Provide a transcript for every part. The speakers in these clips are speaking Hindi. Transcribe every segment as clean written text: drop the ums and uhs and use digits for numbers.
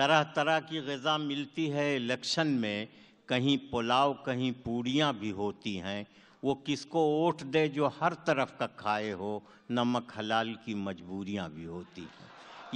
तरह तरह की ग़िज़ा मिलती है। इलेक्शन में कहीं पुलाव कहीं पूड़ियाँ भी होती हैं। वो किसको वोट दे जो हर तरफ का खाए हो, नमक हलाल की मजबूरियाँ भी होती हैं।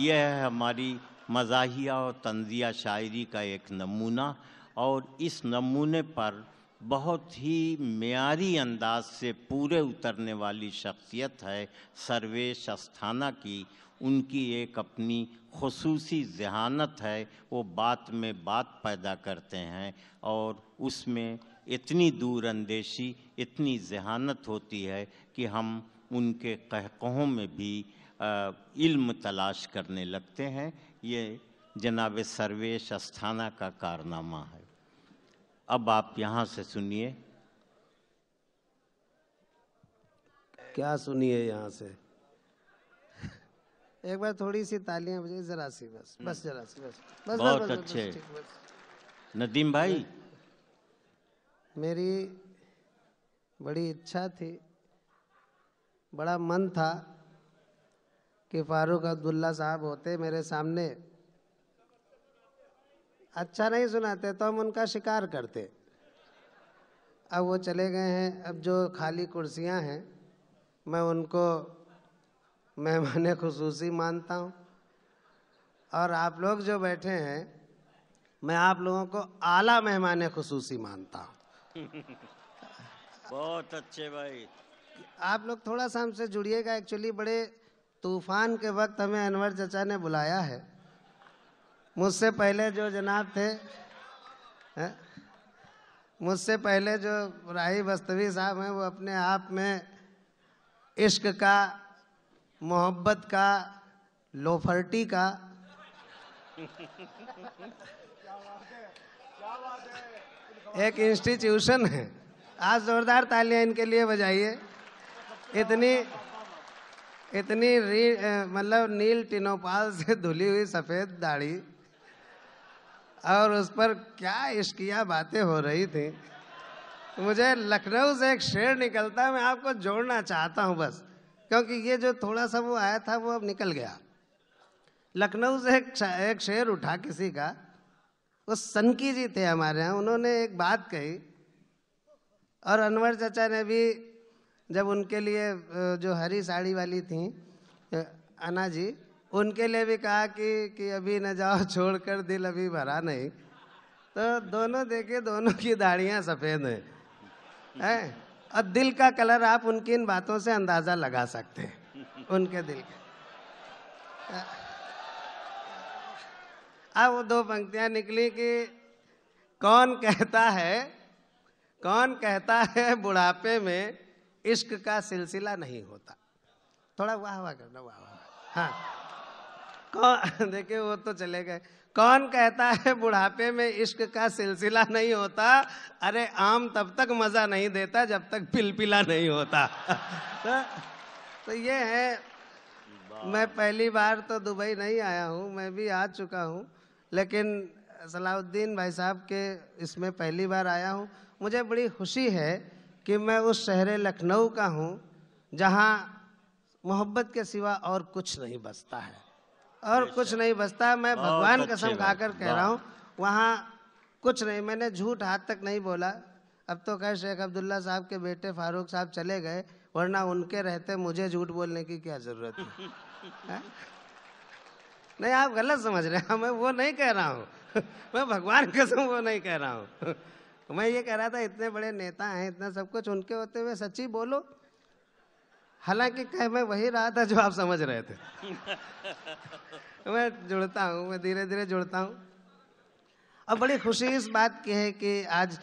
यह है हमारी मज़ाहिया और तंज़िया शायरी का एक नमूना, और इस नमूने पर बहुत ही मियारी अंदाज से पूरे उतरने वाली शख्सियत है सर्वेश अस्थाना की। उनकी एक अपनी खुसूसी जहानत है, वो बात में बात पैदा करते हैं और उसमें इतनी दूर अंदेशी इतनी जहानत होती है कि हम उनके कहकहों में भी इल्म तलाश करने लगते हैं। ये जनाब सर्वेश अस्थाना का कारनामा है। अब आप यहाँ से सुनिए, क्या सुनिए यहाँ से। एक बार थोड़ी सी तालियां बजाइए जरा सी, बस बस जरा सी, बस बस। बहुत अच्छे नदीम भाई, मेरी बड़ी इच्छा थी, बड़ा मन था कि फारूक अब्दुल्ला साहब होते मेरे सामने, अच्छा नहीं सुनाते तो हम उनका शिकार करते। अब वो चले गए हैं, अब जो खाली कुर्सियां हैं मैं उनको मेहमान खुसूसी मानता हूं। और आप लोग जो बैठे हैं, मैं आप लोगों को आला मेहमान खुसूसी मानता हूं। बहुत अच्छे भाई, आप लोग थोड़ा सा हमसे जुड़िएगा। एक्चुअली बड़े तूफान के वक्त हमें अनवर चचा ने बुलाया है। मुझसे पहले जो जनाब थे, मुझसे पहले जो राही बस्तवी साहब हैं, वो अपने आप में इश्क का, मोहब्बत का, लोफर्टी का एक इंस्टीट्यूशन है। आज जोरदार तालियां इनके लिए बजाइए। इतनी इतनी मतलब नील टिनोपाल से धुली हुई सफ़ेद दाढ़ी, और उस पर क्या इश्किया बातें हो रही थी। मुझे लखनऊ से एक शेर निकलता है, मैं आपको जोड़ना चाहता हूं बस, क्योंकि ये जो थोड़ा सा वो आया था वो अब निकल गया। लखनऊ से एक शेर उठा किसी का, वो सनकी जी थे हमारे यहाँ, उन्होंने एक बात कही और अनवर चचा ने भी, जब उनके लिए जो हरी साड़ी वाली थी अना जी, उनके लिए भी कहा कि अभी न जाओ छोड़कर दिल अभी भरा नहीं, तो दोनों देखे दोनों की दाढ़ियाँ सफ़ेद हैं और दिल का कलर आप उनकी इन बातों से अंदाज़ा लगा सकते हैं उनके दिल का। अब वो दो पंक्तियाँ निकली कि कौन कहता है बुढ़ापे में इश्क का सिलसिला नहीं होता। थोड़ा वाह वाह करना, वाह वाह। हाँ कौन, देखिए वो तो चले गए। कौन कहता है बुढ़ापे में इश्क का सिलसिला नहीं होता, अरे आम तब तक मज़ा नहीं देता जब तक पिलपिला नहीं होता। तो ये है, मैं पहली बार तो दुबई नहीं आया हूँ, मैं भी आ चुका हूँ, लेकिन सलाहुद्दीन भाई साहब के इसमें पहली बार आया हूँ। मुझे बड़ी खुशी है कि मैं उस शहर लखनऊ का हूँ जहाँ मोहब्बत के सिवा और कुछ नहीं बचता है, और कुछ नहीं बचता। मैं भगवान कसम खाकर कह रहा हूँ, वहाँ कुछ नहीं, मैंने झूठ हाथ तक नहीं बोला। अब तो खैर शेख अब्दुल्ला साहब के बेटे फारूक साहब चले गए, वरना उनके रहते मुझे झूठ बोलने की क्या ज़रूरत है। नहीं, आप गलत समझ रहे हैं, मैं वो नहीं कह रहा हूँ, मैं भगवान कसम वो नहीं कह रहा हूँ। मैं ये कह रहा था, इतने बड़े नेता हैं, इतना सब कुछ उनके होते हुए सच्ची बोलो। हालांकि कह मैं वही रहा था जो आप समझ रहे थे। मैं जुड़ता हूँ, मैं धीरे धीरे जुड़ता हूँ। अब बड़ी खुशी इस बात की है कि आज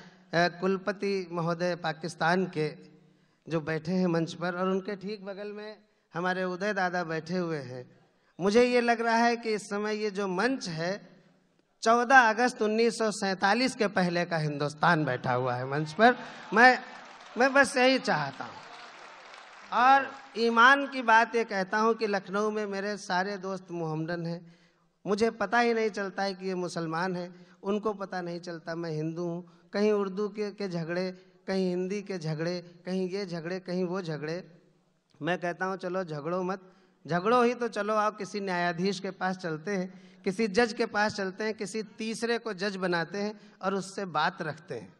कुलपति महोदय पाकिस्तान के जो बैठे हैं मंच पर, और उनके ठीक बगल में हमारे उदय दादा बैठे हुए हैं। मुझे ये लग रहा है कि इस समय ये जो मंच है, 14 अगस्त 1947 के पहले का हिंदुस्तान बैठा हुआ है मंच पर। मैं बस यही चाहता हूँ, और ईमान की बात ये कहता हूँ कि लखनऊ में मेरे सारे दोस्त मोहम्मदन हैं। मुझे पता ही नहीं चलता है कि ये मुसलमान हैं, उनको पता नहीं चलता मैं हिंदू हूँ। कहीं उर्दू के झगड़े, कहीं हिंदी के झगड़े, कहीं ये झगड़े, कहीं वो झगड़े। मैं कहता हूँ चलो झगड़ो मत, झगड़ो ही तो चलो, आप किसी न्यायाधीश के पास चलते हैं किसी जज के पास चलते हैं, किसी तीसरे को जज बनाते हैं और उससे बात रखते हैं।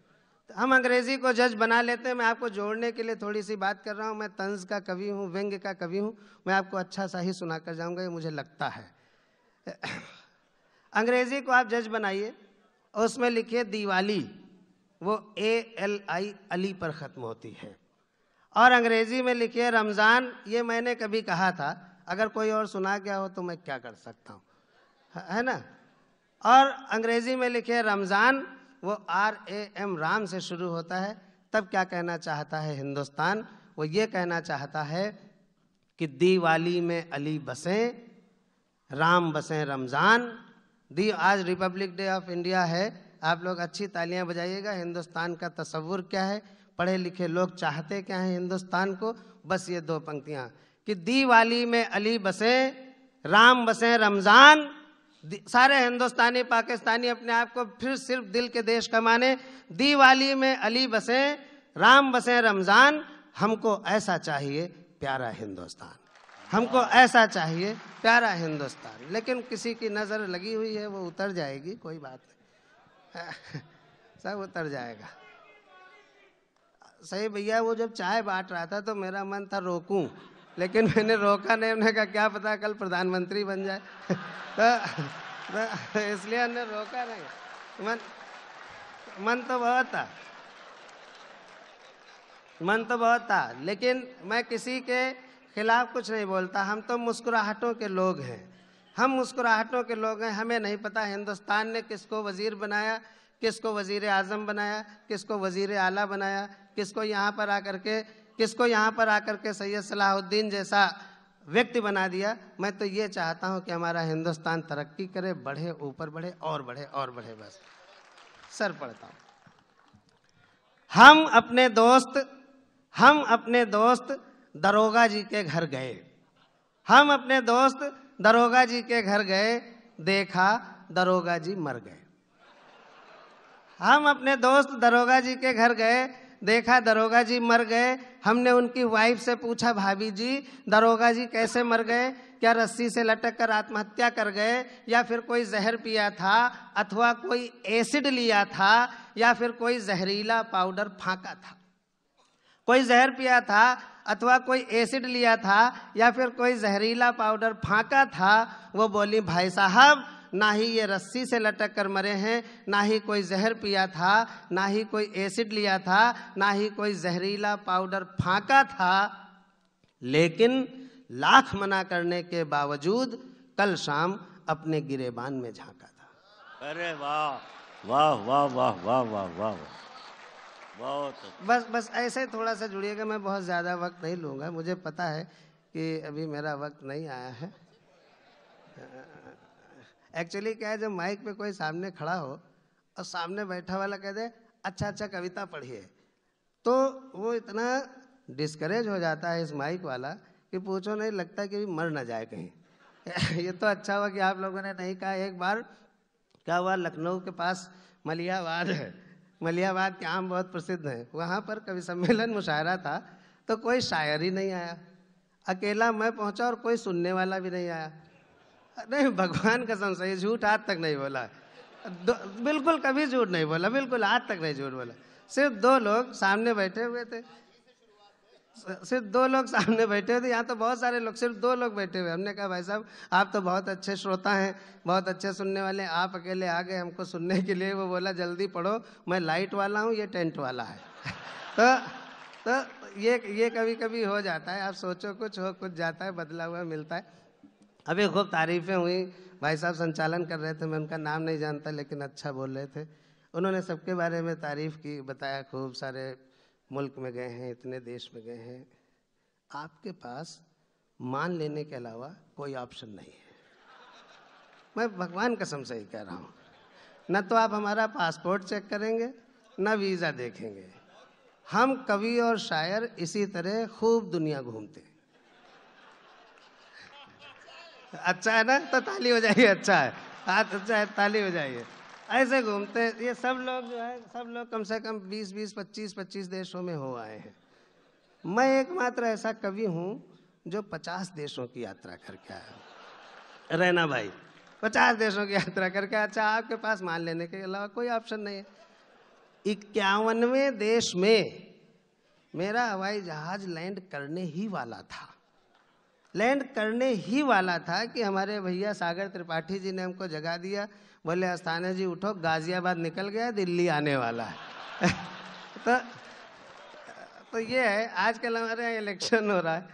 तो हम अंग्रेज़ी को जज बना लेते हैं। मैं आपको जोड़ने के लिए थोड़ी सी बात कर रहा हूँ। मैं तंज का कवि हूँ, व्यंग्य का कवि हूँ, मैं आपको अच्छा सा ही सुना कर जाऊँगा, ये मुझे लगता है। अंग्रेज़ी को आप जज बनाइए और उसमें लिखिए दिवाली, वो ALI अली पर ख़त्म होती है। और अंग्रेज़ी में लिखिए रमज़ान, ये मैंने कभी कहा था, अगर कोई और सुना गया हो तो मैं क्या कर सकता हूँ, है ना। और अंग्रेज़ी में लिखे रमज़ान, वो RAM राम से शुरू होता है। तब क्या कहना चाहता है हिंदुस्तान, वो ये कहना चाहता है कि दिवाली में अली बसें, राम बसें रमज़ान। आज रिपब्लिक डे ऑफ इंडिया है, आप लोग अच्छी तालियां बजाइएगा। हिंदुस्तान का तस्वुर क्या है, पढ़े लिखे लोग चाहते क्या है हिंदुस्तान को, बस ये दो पंक्तियां कि दिवाली में अली बसें, राम बसें रमज़ान। सारे हिंदुस्तानी पाकिस्तानी अपने आप को फिर सिर्फ दिल के देश का माने। दिवाली में अली बसें, राम बसें रमज़ान। हमको ऐसा चाहिए प्यारा हिंदुस्तान, हमको ऐसा चाहिए प्यारा हिंदुस्तान। लेकिन किसी की नज़र लगी हुई है, वो उतर जाएगी, कोई बात नहीं, सब उतर जाएगा। सही भैया, वो जब चाय बांट रहा था तो मेरा मन था रोकूं, लेकिन मैंने रोका नहीं। हमने कहा क्या पता कल प्रधानमंत्री बन जाए, तो इसलिए हमने रोका नहीं। मन तो बहुत था, मन तो बहुत था, लेकिन मैं किसी के खिलाफ कुछ नहीं बोलता। हम तो मुस्कुराहटों के लोग हैं, हम मुस्कुराहटों के लोग हैं। हमें नहीं पता हिंदुस्तान ने किसको वजीर बनाया, किसको वजीर आज़म बनाया, किसको वजीर आला बनाया, किसको यहाँ पर आकर के, किसको यहाँ पर आकर के सैयद सलाहुद्दीन जैसा व्यक्ति बना दिया। मैं तो ये चाहता हूँ कि हमारा हिंदुस्तान तरक्की करे, बढ़े, ऊपर बढ़े और बढ़े और बढ़े। बस सर पढ़ता हूँ। हम अपने दोस्त दरोगा जी के घर गए, हम अपने दोस्त दरोगा जी के घर गए, देखा दरोगा जी मर गए। हम अपने दोस्त दरोगा जी के घर गए, देखा दरोगा जी मर गए। हमने उनकी वाइफ से पूछा, भाभी जी दरोगा जी कैसे मर गए, क्या रस्सी से लटक कर आत्महत्या कर गए, या फिर कोई जहर पिया था, अथवा कोई एसिड लिया था, या फिर कोई जहरीला पाउडर फांका था। कोई जहर पिया था अथवा कोई एसिड लिया था या फिर कोई जहरीला पाउडर फांका था। वो बोली, भाई साहब ना ही ये रस्सी से लटक कर मरे हैं, ना ही कोई जहर पिया था, ना ही कोई एसिड लिया था, ना ही कोई जहरीला पाउडर फांका था। लेकिन लाख मना करने के बावजूद कल शाम अपने गिरेबान में झांका था। अरे वाह वाह वाह वाह वाह वाह वाह वाह। बस ऐसे थोड़ा सा जुड़िएगा, मैं बहुत ज़्यादा वक्त नहीं लूँगा। मुझे पता है कि अभी मेरा वक्त नहीं आया है। एक्चुअली क्या है, जब माइक पे कोई सामने खड़ा हो और सामने बैठा वाला कह दे अच्छा कविता पढ़िए, तो वो इतना डिस्करेज हो जाता है इस माइक वाला कि पूछो नहीं, लगता कि मर ना जाए कहीं। ये तो अच्छा हुआ कि आप लोगों ने नहीं कहा। एक बार क्या हुआ, लखनऊ के पास मलियाबाद है, मलियाबाद के आम बहुत प्रसिद्ध हैं। वहाँ पर कवि सम्मेलन मुशायरा था, तो कोई शायर ही नहीं आया। अकेला मैं पहुँचा और कोई सुनने वाला भी नहीं आया। नहीं, भगवान कसम से झूठ आज तक नहीं बोला, बिल्कुल कभी झूठ नहीं बोला, बिल्कुल आज तक नहीं झूठ बोला। सिर्फ दो लोग सामने बैठे हुए थे, सिर्फ दो लोग सामने बैठे हुए थे। यहाँ तो बहुत सारे लोग, सिर्फ दो लोग बैठे हुए। हमने कहा भाई साहब आप तो बहुत अच्छे श्रोता हैं, बहुत अच्छे सुनने वाले, आप अकेले आ गए हमको सुनने के लिए। वो बोला जल्दी पढ़ो, मैं लाइट वाला हूँ, ये टेंट वाला है। तो ये कभी कभी हो जाता है। आप सोचो कुछ हो कुछ जाता है, बदला हुआ मिलता है। अभी खूब तारीफ़ें हुई। भाई साहब संचालन कर रहे थे, मैं उनका नाम नहीं जानता, लेकिन अच्छा बोल रहे थे। उन्होंने सबके बारे में तारीफ़ की, बताया खूब सारे मुल्क में गए हैं, इतने देश में गए हैं। आपके पास मान लेने के अलावा कोई ऑप्शन नहीं है। मैं भगवान कसम से ही कह रहा हूँ, न तो आप हमारा पासपोर्ट चेक करेंगे, न वीज़ा देखेंगे। हम कवि और शायर इसी तरह खूब दुनिया घूमते। अच्छा है ना, तो ताली हो जाइए। अच्छा है, हाथ अच्छा है, ताली हो जाइए। ऐसे घूमते हैं ये सब लोग, जो है सब लोग कम से कम 20-25 देशों में हो आए हैं। मैं एकमात्र ऐसा कवि हूँ जो 50 देशों की यात्रा करके आया हूँ। रैना भाई 50 देशों की यात्रा करके, अच्छा आपके पास मान लेने के अलावा कोई ऑप्शन नहीं है। 51वें देश में मेरा हवाई जहाज लैंड करने ही वाला था कि हमारे भैया सागर त्रिपाठी जी ने हमको जगा दिया, बोले अस्थाना जी उठो, गाजियाबाद निकल गया, दिल्ली आने वाला है। तो ये है, आजकल हमारे यहाँ इलेक्शन हो रहा है,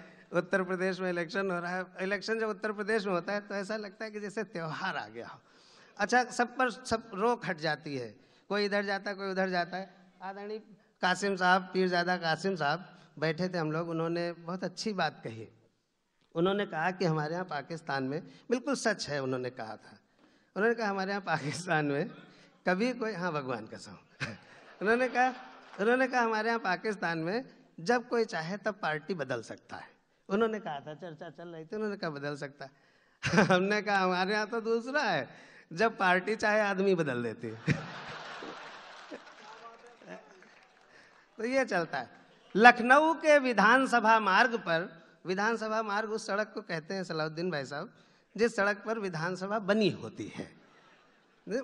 उत्तर प्रदेश में इलेक्शन हो रहा है। इलेक्शन जब उत्तर प्रदेश में होता है तो ऐसा लगता है कि जैसे त्यौहार आ गया हो। अच्छा, सब पर सब रोक हट जाती है, कोई इधर जाता है, कोई उधर जाता है। आदरणीय कासिम साहब, पीर ज़ादा कासिम साहब बैठे थे हम लोग, उन्होंने बहुत अच्छी बात कही। उन्होंने कहा कि हमारे यहाँ पाकिस्तान में, बिल्कुल सच है उन्होंने कहा था, उन्होंने कहा हमारे यहाँ पाकिस्तान में कभी कोई, हाँ भगवान कसम, उन्होंने कहा हमारे यहाँ पाकिस्तान में जब कोई चाहे तब पार्टी बदल सकता है। उन्होंने कहा था, चर्चा चल रही थी, उन्होंने कहा बदल सकता है। हमने कहा हमारे यहाँ तो दूसरा है, जब पार्टी चाहे आदमी बदल देती है। तो ये चलता है। लखनऊ के विधानसभा मार्ग पर, विधानसभा मार्ग उस सड़क को कहते हैं सलाहुद्दीन भाई साहब, जिस सड़क पर विधानसभा बनी होती है।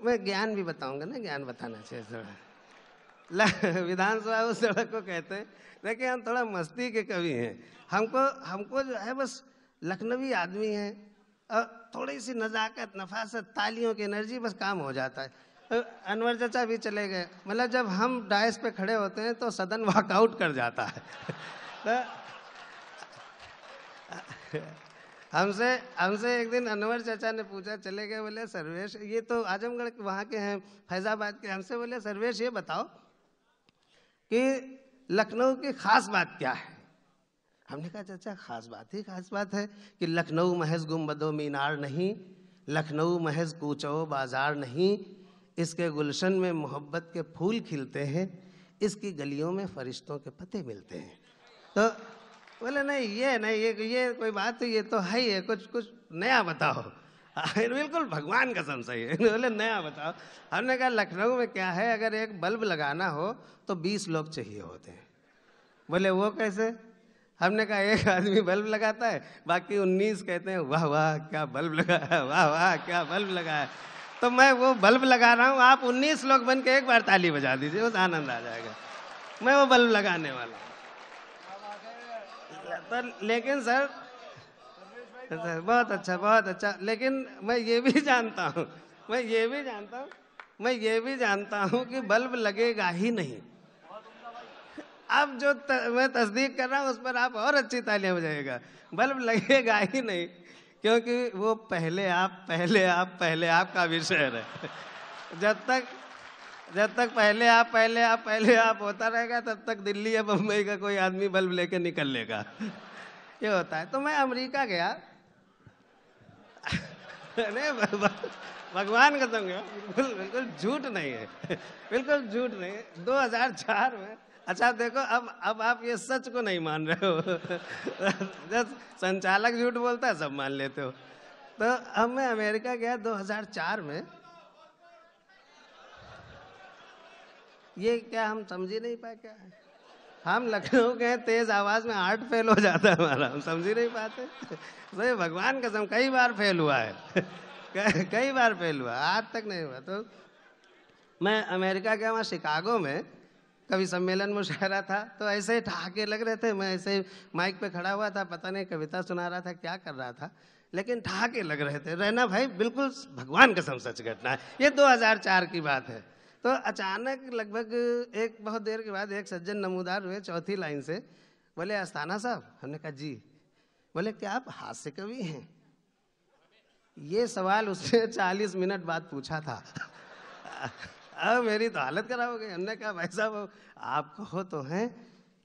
मैं ज्ञान भी बताऊंगा ना, ज्ञान बताना चाहिए सर। विधानसभा उस सड़क को कहते हैं। देखिए हम थोड़ा मस्ती के कवि हैं, हमको जो है बस लखनवी आदमी है, और थोड़ी सी नज़ाकत, नफासत, तालियों की एनर्जी, बस काम हो जाता है। अनवर चचा भी चले गए, मतलब जब हम डाइस पे खड़े होते हैं तो सदन वॉकआउट कर जाता है। तो हमसे एक दिन अनवर चचा ने पूछा, चले गए, बोले सर्वेश, ये तो आजमगढ़ के वहाँ के हैं, फैज़ाबाद के, हमसे बोले सर्वेश ये बताओ कि लखनऊ की खास बात क्या है। हमने कहा चाचा खास बात ही खास बात है कि लखनऊ महज गुम्बदो मीनार नहीं, लखनऊ महज कूचो बाजार नहीं, इसके गुलशन में मोहब्बत के फूल खिलते हैं, इसकी गलियों में फरिश्तों के पते मिलते हैं। तो बोले नहीं ये कोई बात है, ये तो है ही है, कुछ नया बताओ। बिल्कुल भगवान कसम सही है, बोले नया बताओ। हमने कहा लखनऊ में क्या है, अगर एक बल्ब लगाना हो तो 20 लोग चाहिए होते हैं। बोले वो कैसे। हमने कहा एक आदमी बल्ब लगाता है, बाकी 19 कहते हैं वाह वाह क्या बल्ब लगाया, वाह वाह क्या बल्ब लगाया। तो मैं वो बल्ब लगा रहा हूँ, आप 19 लोग बन के एक बार ताली बजा दीजिए, बस आनंद आ जाएगा, मैं वो बल्ब लगाने वाला हूँ। तो लेकिन सर बहुत अच्छा, लेकिन मैं ये भी जानता हूँ कि बल्ब लगेगा ही नहीं। अब जो मैं तस्दीक कर रहा हूँ उस पर आप और अच्छी तालियां बजाइएगा। बल्ब लगेगा ही नहीं, क्योंकि वो पहले आप का विषय है। जब तक पहले आप होता रहेगा, तब तक दिल्ली या बम्बई का कोई आदमी बल्ब लेके निकल लेगा। ये होता है। तो मैं अमेरिका गया, नहीं भगवान का तो बिल्कुल झूठ नहीं है। 2004 में, अच्छा देखो अब आप ये सच को नहीं मान रहे हो। जब संचालक झूठ बोलता है सब मान लेते हो। तो अब मैं अमेरिका गया 2004 में। ये क्या हम समझ ही नहीं पाए क्या है। हम लखनऊ गए, तेज आवाज में 8 फेल हो जाता है हमारा, हम समझ ही नहीं पाते। तो भगवान कसम कई बार फेल हुआ है, कई बार फेल हुआ, आज तक नहीं हुआ। तो मैं अमेरिका गया, वहाँ शिकागो में कवि सम्मेलन मुशायरा था, तो ऐसे ठहाके लग रहे थे। मैं ऐसे माइक पे खड़ा हुआ था, पता नहीं कविता सुना रहा था क्या कर रहा था, लेकिन ठहाके लग रहे थे। रहना भाई बिल्कुल भगवान कसम सच घटना है, ये 2004 की बात है। तो अचानक लगभग एक बहुत देर के बाद एक सज्जन नमूदार हुए चौथी लाइन से, बोले अस्थाना साहब। हमने कहा जी। बोले क्या आप हास्य कवि हैं। ये सवाल उसने 40 मिनट बाद पूछा था। अब मेरी तो हालत खराब हो गई। हमने कहा भाई साहब आप कहो तो हैं,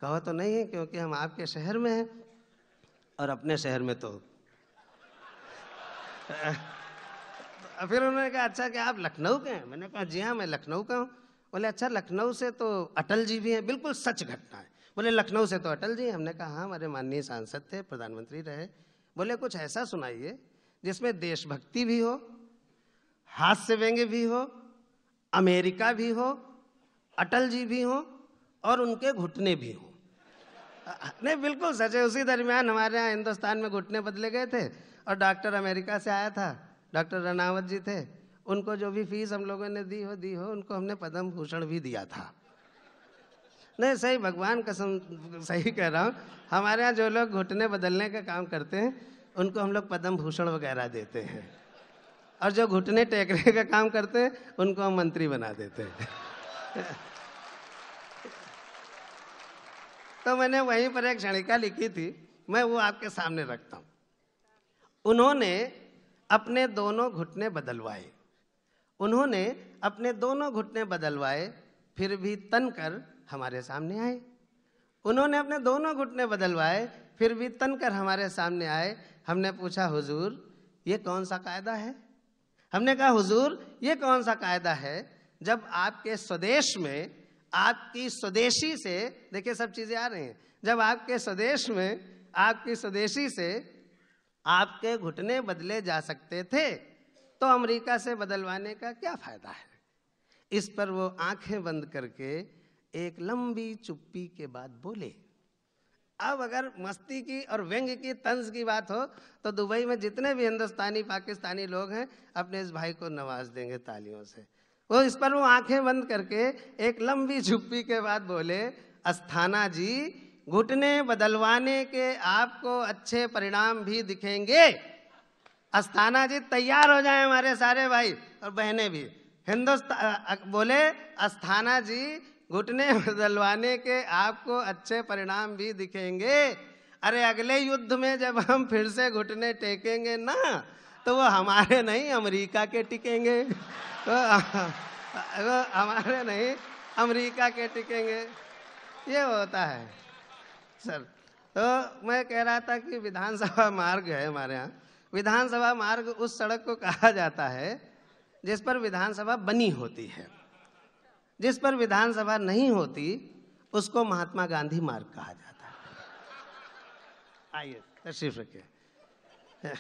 कहो तो नहीं है, क्योंकि हम आपके शहर में हैं और अपने शहर में तो। फिर उन्होंने कहा अच्छा क्या आप लखनऊ के हैं। मैंने कहा जी हाँ मैं लखनऊ का हूँ। बोले अच्छा लखनऊ से तो अटल जी भी हैं। बिल्कुल सच घटना है। बोले लखनऊ से तो अटल जी। हमने कहा हाँ हमारे माननीय सांसद थे, प्रधानमंत्री रहे। बोले कुछ ऐसा सुनाइए जिसमें देशभक्ति भी हो, हास्य व्यंग्य भी हो, अमेरिका भी हो, अटल जी भी हो और उनके घुटने भी हो। नहीं बिल्कुल सच है। उसी दरमियान हमारे यहाँ हिंदुस्तान में घुटने बदले गए थे और डॉक्टर अमेरिका से आया था डॉक्टर रनावत जी थे, उनको जो भी फीस हम लोगों ने दी हो, उनको हमने पद्म भूषण भी दिया था। नहीं सही, भगवान कसम सही कह रहा हूँ, हमारे यहाँ जो लोग घुटने बदलने का काम करते हैं उनको हम लोग पद्म भूषण वगैरह देते हैं, और जो घुटने टेकने का काम करते हैं उनको हम मंत्री बना देते हैं। तो मैंने वहीं पर एक क्षणिका लिखी थी, मैं वो आपके सामने रखता हूँ। उन्होंने अपने दोनों घुटने बदलवाए, उन्होंने अपने दोनों घुटने बदलवाए, फिर भी तन कर हमारे सामने आए। उन्होंने अपने दोनों घुटने बदलवाए, फिर भी तन कर हमारे सामने आए। हमने पूछा हुजूर ये कौन सा कायदा है, हमने कहा हुजूर ये कौन सा कायदा है, जब आपके स्वदेश में आपकी स्वदेशी से, देखिए सब चीज़ें आ रही हैं, जब आपके स्वदेश में आपकी स्वदेशी से आपके घुटने बदले जा सकते थे तो अमेरिका से बदलवाने का क्या फ़ायदा है। इस पर वो आंखें बंद करके एक लंबी चुप्पी के बाद बोले। अब अगर मस्ती की और व्यंग की तंज की बात हो तो दुबई में जितने भी हिंदुस्तानी पाकिस्तानी लोग हैं अपने इस भाई को नवाज देंगे तालियों से। वो इस पर वो आंखें बंद करके एक लंबी चुप्पी के बाद बोले, अस्थाना जी घुटने बदलवाने के आपको अच्छे परिणाम भी दिखेंगे। अस्थाना जी तैयार हो जाएं हमारे सारे भाई और बहनें भी। हिंदुस्तान बोले अस्थाना जी घुटने बदलवाने के आपको अच्छे परिणाम भी दिखेंगे। अरे अगले युद्ध में जब हम फिर से घुटने टेकेंगे ना तो वो हमारे नहीं अमेरिका के टिकेंगे, वो हमारे नहीं अमेरिका के टिकेंगे। ये होता है सर। तो मैं कह रहा था कि विधानसभा मार्ग है हमारे यहाँ। विधानसभा मार्ग उस सड़क को कहा जाता है जिस पर विधानसभा बनी होती है, जिस पर विधानसभा नहीं होती उसको महात्मा गांधी मार्ग कहा जाता है। आइए तशरीफ रखिए।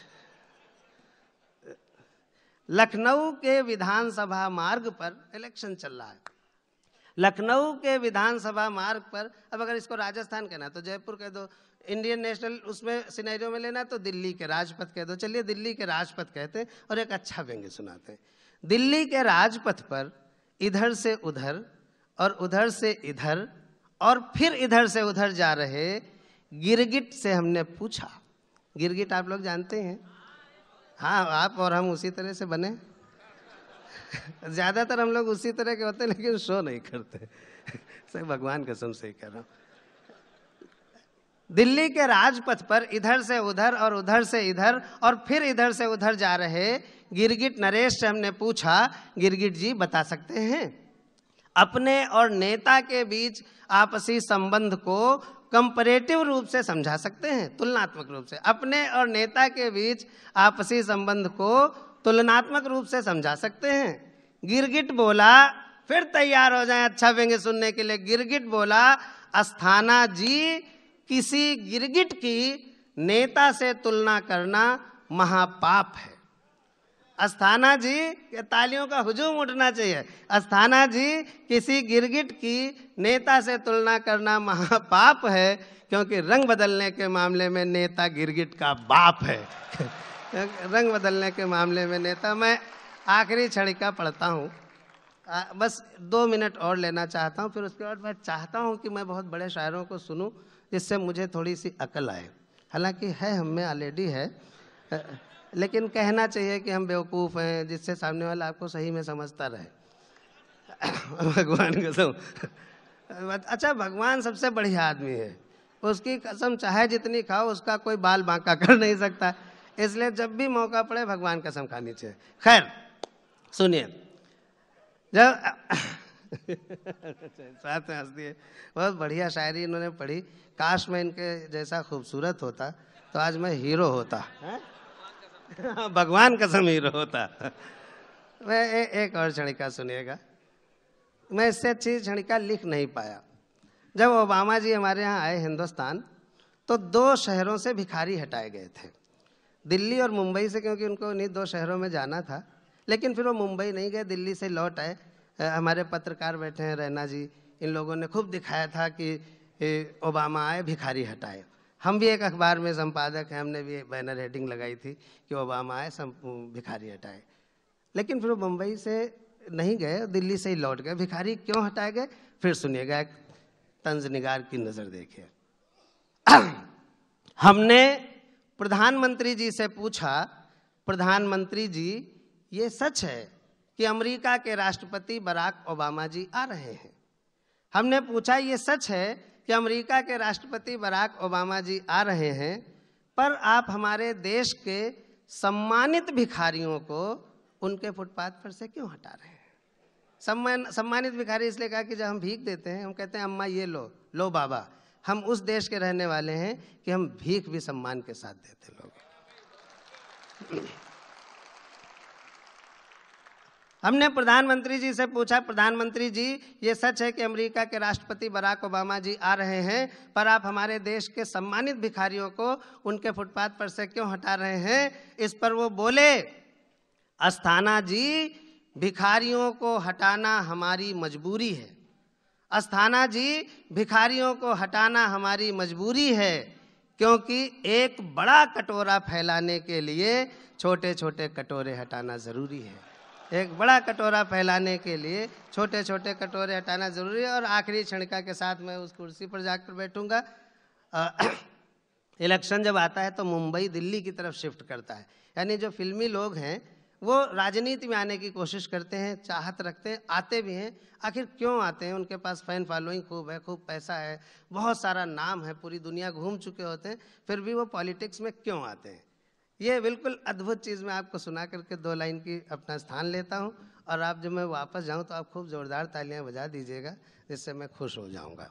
लखनऊ के विधानसभा मार्ग पर इलेक्शन चल रहा है। लखनऊ के विधानसभा मार्ग पर, अब अगर इसको राजस्थान कहना है तो जयपुर कह दो, इंडियन नेशनल उसमें सिनेरियो में लेना तो दिल्ली के राजपथ कह दो। चलिए दिल्ली के राजपथ कहते हैं और एक अच्छा व्यंग्य सुनाते हैं। दिल्ली के राजपथ पर इधर से उधर और उधर से इधर और फिर इधर से उधर जा रहे गिरगिट से हमने पूछा। गिरगिट आप लोग जानते हैं, हाँ आप और हम उसी तरह से बने। ज़्यादातर हम लोग उसी तरह के होते हैं लेकिन शो नहीं करते। सही भगवान कसम से ही कर रहा हूँ। दिल्ली के राजपथ पर इधर से उधर और उधर से इधर और फिर इधर से उधर जा रहे गिरगिट नरेश से हमने पूछा, गिरगिट जी बता सकते हैं अपने और नेता के बीच आपसी संबंध को कंपैरेटिव रूप से समझा सकते हैं, तुलनात्मक रूप से। अपने और नेता के बीच आपसी संबंध को तुलनात्मक रूप से समझा सकते हैं। गिरगिट बोला, फिर तैयार हो जाएं अच्छा व्यंग्य सुनने के लिए। गिरगिट बोला, अस्थाना जी किसी गिरगिट की नेता से तुलना करना महापाप है। अस्थाना जी के तालियों का हुजूम उठना चाहिए। अस्थाना जी किसी गिरगिट की नेता से तुलना करना महापाप है, क्योंकि रंग बदलने के मामले में नेता गिरगिट का बाप है। रंग बदलने के मामले में नेता। मैं आखिरी छड़िका पढ़ता हूँ, बस 2 मिनट और लेना चाहता हूँ, फिर उसके बाद मैं चाहता हूँ कि मैं बहुत बड़े शायरों को सुनूँ जिससे मुझे थोड़ी सी अकल आए। हालांकि है हम में ऑलरेडी है, लेकिन कहना चाहिए कि हम बेवकूफ़ हैं जिससे सामने वाला आपको सही में समझता रहे। भगवान कसम। अच्छा भगवान सबसे बढ़िया आदमी है, उसकी कसम चाहे जितनी खाओ उसका कोई बाल बांका कर नहीं सकता, इसलिए जब भी मौका पड़े भगवान कसम खानी चाहिए। खैर सुनिए, जब साथ में हंसती है, बहुत बढ़िया शायरी इन्होंने पढ़ी। काश मैं इनके जैसा खूबसूरत होता तो आज मैं हीरो होता, है भगवान कसम हीरो होता। मैं एक और झणिका सुनिएगा, मैं इससे अच्छी झणिका लिख नहीं पाया। जब ओबामा जी हमारे यहाँ आए हिंदुस्तान तो 2 शहरों से भिखारी हटाए गए थे, दिल्ली और मुंबई से, क्योंकि उनको इन्हीं 2 शहरों में जाना था। लेकिन फिर वो मुंबई नहीं गए, दिल्ली से लौट आए। हमारे पत्रकार बैठे हैं रैना जी, इन लोगों ने खूब दिखाया था कि ओबामा आए भिखारी हटाए। हम भी एक अखबार में संपादक हैं, हमने भी बैनर हेडिंग लगाई थी कि ओबामा आए भिखारी हटाए, लेकिन फिर वो मुंबई से नहीं गए, दिल्ली से ही लौट गए। भिखारी क्यों हटाए गए फिर सुनिएगा, एक तंज निगार की नज़र देखिए। हमने प्रधानमंत्री जी से पूछा, प्रधानमंत्री जी ये सच है कि अमेरिका के राष्ट्रपति बराक ओबामा जी आ रहे हैं? हमने पूछा ये सच है कि अमेरिका के राष्ट्रपति बराक ओबामा जी आ रहे हैं, पर आप हमारे देश के सम्मानित भिखारियों को उनके फुटपाथ पर से क्यों हटा रहे हैं? सम्मानित भिखारी इसलिए कहा कि जब हम भीख देते हैं, हम कहते हैं अम्मा ये लो, लो बाबा। हम उस देश के रहने वाले हैं कि हम भीख भी सम्मान के साथ देते लोग। हमने प्रधानमंत्री जी से पूछा, प्रधानमंत्री जी ये सच है कि अमेरिका के राष्ट्रपति बराक ओबामा जी आ रहे हैं, पर आप हमारे देश के सम्मानित भिखारियों को उनके फुटपाथ पर से क्यों हटा रहे हैं? इस पर वो बोले, अस्थाना जी भिखारियों को हटाना हमारी मजबूरी है। अस्थाना जी भिखारियों को हटाना हमारी मजबूरी है, क्योंकि एक बड़ा कटोरा फैलाने के लिए छोटे छोटे कटोरे हटाना ज़रूरी है। एक बड़ा कटोरा फैलाने के लिए छोटे छोटे कटोरे हटाना ज़रूरी है। और आखिरी क्षणिका के साथ मैं उस कुर्सी पर जाकर बैठूंगा। इलेक्शन जब आता है तो मुंबई दिल्ली की तरफ शिफ्ट करता है, यानी जो फिल्मी लोग हैं वो राजनीति में आने की कोशिश करते हैं, चाहत रखते हैं, आते भी हैं। आखिर क्यों आते हैं? उनके पास फैन फॉलोइंग खूब है, खूब पैसा है, बहुत सारा नाम है, पूरी दुनिया घूम चुके होते हैं, फिर भी वो पॉलिटिक्स में क्यों आते हैं? ये बिल्कुल अद्भुत चीज़ मैं आपको सुना करके दो लाइन की अपना स्थान लेता हूँ, और आप जब मैं वापस जाऊँ तो आप खूब ज़ोरदार तालियाँ बजा दीजिएगा, जिससे मैं खुश हो जाऊँगा।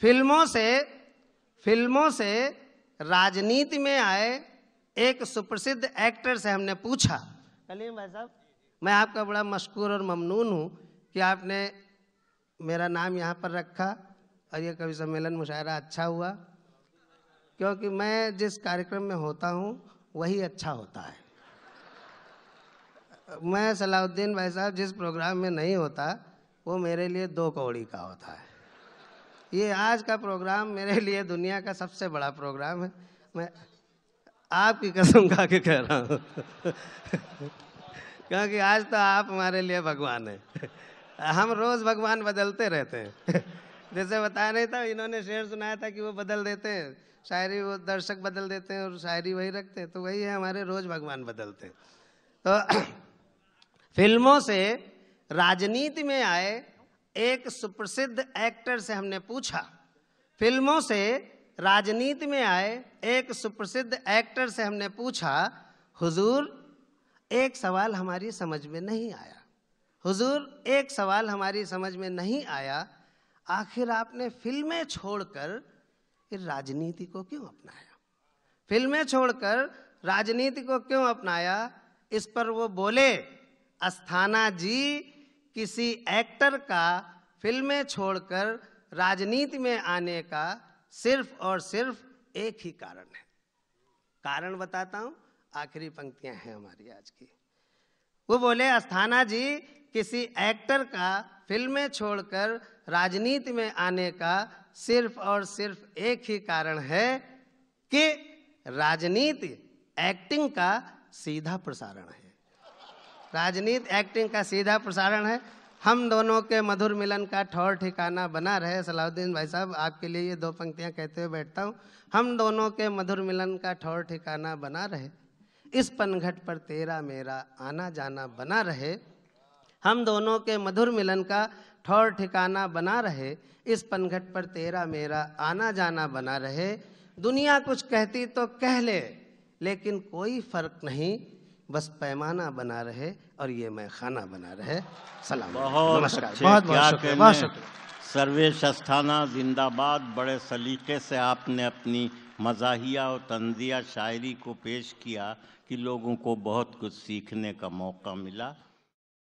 फिल्मों से राजनीति में आए एक सुप्रसिद्ध एक्टर से हमने पूछा, कलीम भाई साहब मैं आपका बड़ा मशकूर और ममनून हूँ कि आपने मेरा नाम यहाँ पर रखा और ये कवि सम्मेलन मुशायरा अच्छा हुआ, क्योंकि मैं जिस कार्यक्रम में होता हूँ वही अच्छा होता है। मैं सलाहुद्दीन भाई साहब जिस प्रोग्राम में नहीं होता वो मेरे लिए 2 कौड़ी का होता है। ये आज का प्रोग्राम मेरे लिए दुनिया का सबसे बड़ा प्रोग्राम है, मैं आपकी कसम खा के कह रहा हूँ। क्योंकि आज तो आप हमारे लिए भगवान हैं। हम रोज़ भगवान बदलते रहते हैं। जैसे बताया नहीं था, इन्होंने शेर सुनाया था कि वो बदल देते हैं शायरी, वो दर्शक बदल देते हैं और शायरी वही रखते हैं, तो वही है, हमारे रोज़ भगवान बदलते हैं। तो फिल्मों से राजनीति में आए एक सुप्रसिद्ध एक्टर से हमने पूछा, फिल्मों से राजनीति में आए एक सुप्रसिद्ध एक्टर से हमने पूछा, हुजूर एक सवाल हमारी समझ में नहीं आया, हुजूर एक सवाल हमारी समझ में नहीं आया, आखिर आपने फिल्में छोड़कर राजनीति को क्यों अपनाया? फिल्में छोड़कर राजनीति को क्यों अपनाया? इस पर वो बोले, अस्थाना जी किसी एक्टर का फिल्में छोड़कर राजनीति में आने का सिर्फ और सिर्फ एक ही कारण है। कारण बताता हूं, आखिरी पंक्तियां हैं हमारी आज की। वो बोले, अस्थाना जी किसी एक्टर का फिल्में छोड़कर राजनीति में आने का सिर्फ और सिर्फ एक ही कारण है कि राजनीति एक्टिंग का सीधा प्रसारण है। राजनीति एक्टिंग का सीधा प्रसारण है। हम दोनों के मधुर मिलन का ठौर ठिकाना बना रहे। सलाहुद्दीन भाई साहब आपके लिए ये 2 पंक्तियाँ कहते हुए बैठता हूँ। हम दोनों के मधुर मिलन का ठौर ठिकाना बना रहे, इस पनघट पर तेरा मेरा आना जाना बना रहे। हम दोनों के मधुर मिलन का ठौर ठिकाना बना रहे, इस पनघट पर तेरा मेरा आना जाना बना रहे। दुनिया कुछ कहती तो कह ले, लेकिन कोई फ़र्क नहीं, बस पैमाना बना रहे और ये मैं खाना बना रहे। सलाम, बहुत शुक्रिया। सर्वेश अस्थाना जिंदाबाद। बड़े सलीके से आपने अपनी मज़ाहिया और तंज़िया शायरी को पेश किया कि लोगों को बहुत कुछ सीखने का मौका मिला।